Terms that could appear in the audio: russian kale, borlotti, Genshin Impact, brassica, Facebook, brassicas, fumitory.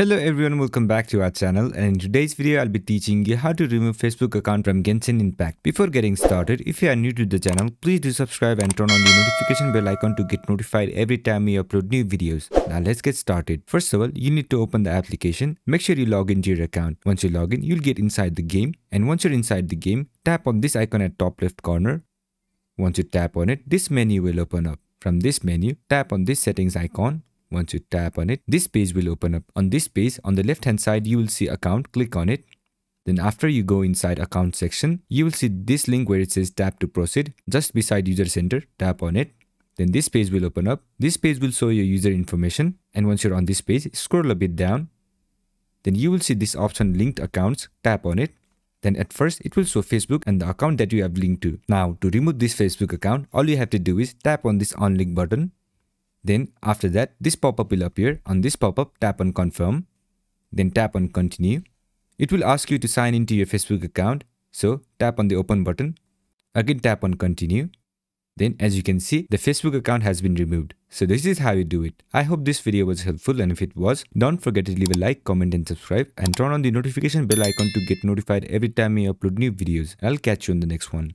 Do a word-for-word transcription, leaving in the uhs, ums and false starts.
Hello everyone, welcome back to our channel, and in today's video I'll be teaching you how to remove Facebook account from Genshin Impact. Before getting started, if you are new to the channel, please do subscribe and turn on the notification bell icon to get notified every time we upload new videos. Now let's get started. First of all, you need to open the application. Make sure you log into your account. Once you log in, you'll get inside the game, and once you're inside the game, tap on this icon at top left corner. Once you tap on it, this menu will open up. From this menu, tap on this settings icon. Once you tap on it, this page will open up. On this page, on the left hand side, you will see account. Click on it. Then after you go inside account section, you will see this link where it says tap to proceed. Just beside user center, tap on it. Then this page will open up. This page will show your user information. And once you're on this page, scroll a bit down. Then you will see this option linked accounts. Tap on it. Then at first, it will show Facebook and the account that you have linked to. Now to remove this Facebook account, all you have to do is tap on this on link button. Then after that, this pop-up will appear. On this pop-up, tap on confirm. Then tap on continue. It will ask you to sign into your Facebook account. So tap on the open button. Again, tap on continue. Then as you can see, the Facebook account has been removed. So this is how you do it. I hope this video was helpful, and if it was, don't forget to leave a like, comment and subscribe, and turn on the notification bell icon to get notified every time I upload new videos. I'll catch you on the next one.